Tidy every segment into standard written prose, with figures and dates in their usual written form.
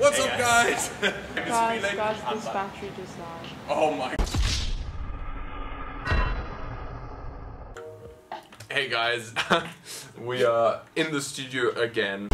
What's up, guys? guys, this battery just died. Oh my. Hey guys, we are in the studio again.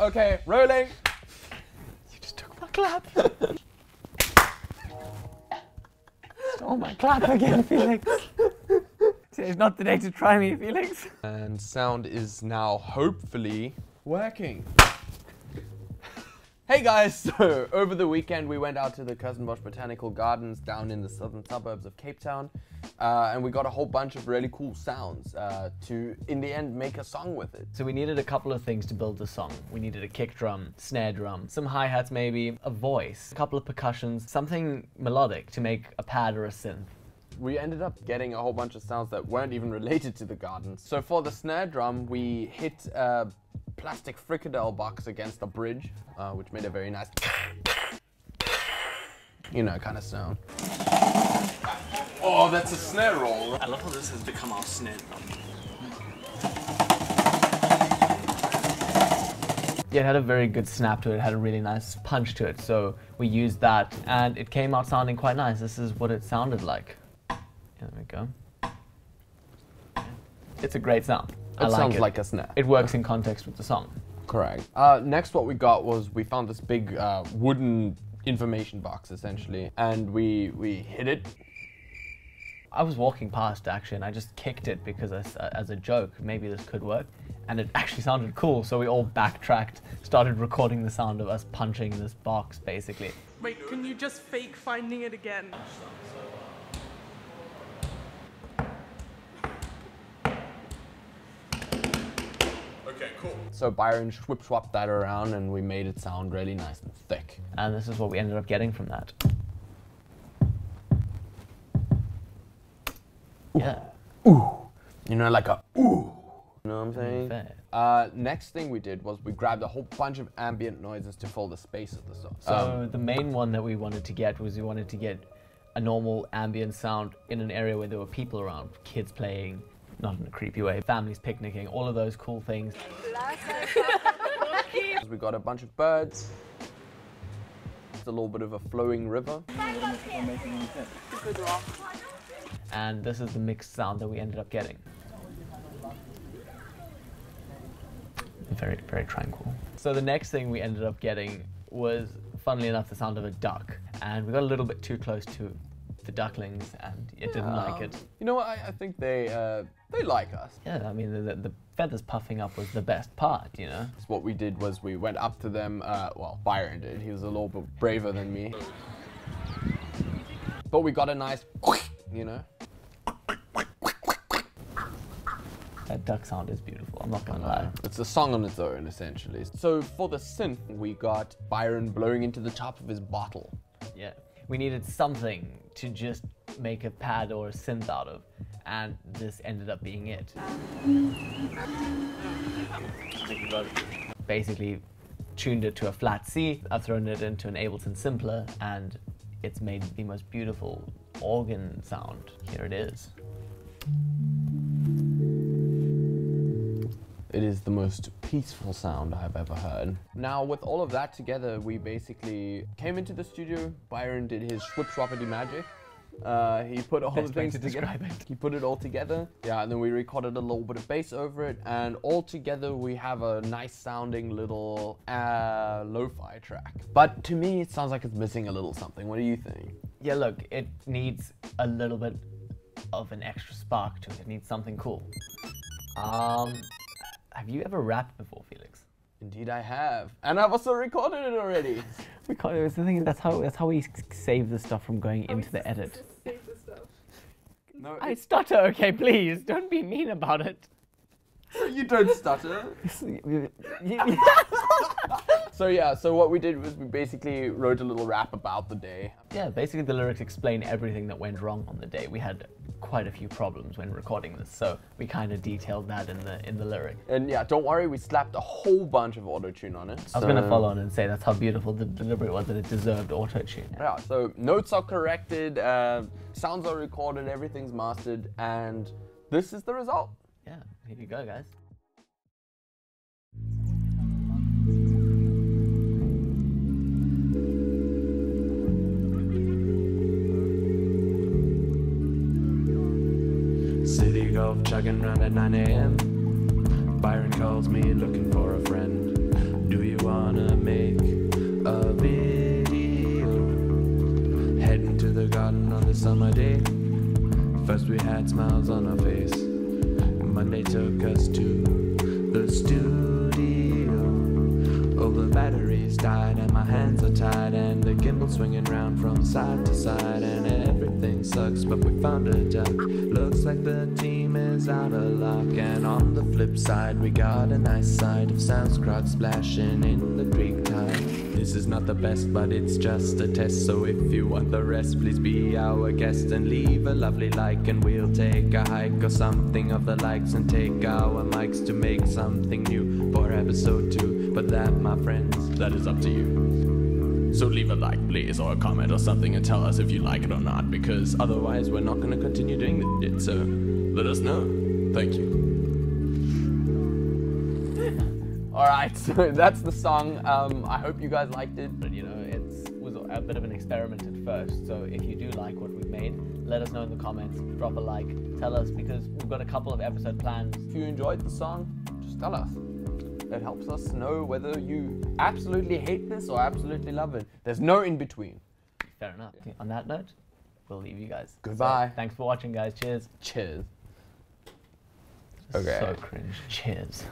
Okay, rolling. You just took my clap. Stole my clap again, Felix. Today's not the day to try me, Felix. And sound is now hopefully working. Hey guys, so over the weekend we went out to the Kirstenbosch Botanical Gardens down in the southern suburbs of Cape Town, and we got a whole bunch of really cool sounds to, in the end, make a song with it. So we needed a couple of things to build the song. We needed a kick drum, snare drum, some hi-hats maybe, a voice, a couple of percussions, something melodic to make a pad or a synth. We ended up getting a whole bunch of sounds that weren't even related to the gardens. So for the snare drum, we hit a plastic fricadelle box against a bridge, which made a very nice, you know, kind of sound. Oh, that's a snare roll. I love how this has become our snare drum. Yeah, it had a very good snap to it, it had a really nice punch to it, so we used that and it came out sounding quite nice. This is what it sounded like. There we go. It's a great sound. I like it. It sounds like a snare. It works in context with the song. Correct. Next what we got was we found this big wooden information box essentially, and we hit it. I was walking past actually and I just kicked it because as a joke, maybe this could work, and it actually sounded cool, so we all backtracked, started recording the sound of us punching this box basically. Wait, can you just fake finding it again? Okay, cool. So Byron schwip-schwapped that around and we made it sound really nice and thick. And this is what we ended up getting from that. Ooh. Yeah. Ooh. You know, like a ooh. You know what I'm saying? Next thing we did was we grabbed a whole bunch of ambient noises to fill the space of the song. So the main one that we wanted to get was we wanted to get a normal ambient sound in an area where there were people around, kids playing, not in a creepy way, families picnicking, all of those cool things. We got a bunch of birds, it's a little bit of a flowing river. And this is the mixed sound that we ended up getting. Very, very tranquil. So the next thing we ended up getting was, funnily enough, the sound of a duck. And we got a little bit too close to the ducklings and it didn't like it. You know what, I think they like us. Yeah, I mean the feathers puffing up was the best part, you know. So what we did was we went up to them, well Byron did, he was a little bit braver than me. But we got a nice, you know. That duck sound is beautiful, I'm not gonna lie. It's a song on its own essentially. So for the synth we got Byron blowing into the top of his bottle. Yeah. We needed something to just make a pad or a synth out of, and this ended up being it. Basically, tuned it to a flat C, I've thrown it into an Ableton Simpler, and it's made the most beautiful organ sound. Here it is. It is the most peaceful sound I've ever heard. Now, with all of that together, we basically came into the studio. Byron did his schwip-schwoppity magic. He put all the things together. He put it all together. Yeah, and then we recorded a little bit of bass over it, and all together we have a nice-sounding little lo-fi track. But to me, it sounds like it's missing a little something. What do you think? Yeah, look, it needs a little bit of an extra spark to it. It needs something cool. Have you ever rapped before, Felix? Indeed I have. And I've also recorded it already. We can't, it's the thing, that's how we save the stuff from going into the edit. Save the stuff. No, I stutter, okay, please. Don't be mean about it. You don't stutter. So yeah, so what we did was we basically wrote a little rap about the day. Yeah, basically the lyrics explain everything that went wrong on the day. We had quite a few problems when recording this, so we kind of detailed that in the lyric. And yeah, don't worry, we slapped a whole bunch of auto-tune on it. I was gonna follow on and say that's how beautiful the delivery was, that it deserved auto-tune. Yeah, so notes are corrected, sounds are recorded, everything's mastered, and this is the result. Yeah, here you go, guys. City golf chugging round at 9 AM. Byron calls me looking for a friend. Do you wanna make a video? Heading to the garden on the summer day. First we had smiles on our face. Monday took us to the studio. All the batteries died and my hands are tied, and the gimbal swinging round from side to side, and everything sucks, but we found a duck. Looks like the team is out of luck. And on the flip side, we got a nice sight of Sam's croc splashing in the creek tide. This is not the best, but it's just a test. So if you want the rest, please be our guest and leave a lovely like, and we'll take a hike or something of the likes, and take our mics to make something new for episode 2. But that, my friends, that is up to you. So leave a like, please, or a comment or something, and tell us if you like it or not, because otherwise we're not going to continue doing it, so let us know. Thank you. Alright, so that's the song. I hope you guys liked it, but you know, it was a bit of an experiment at first, so if you do like what we've made, let us know in the comments, drop a like, tell us, because we've got a couple of episode plans. If you enjoyed the song, just tell us. It helps us know whether you absolutely hate this or absolutely love it. There's no in between. Fair enough. Yeah. On that note, we'll leave you guys. Goodbye. So, thanks for watching, guys. Cheers. Cheers. Okay. So cringe. Cheers.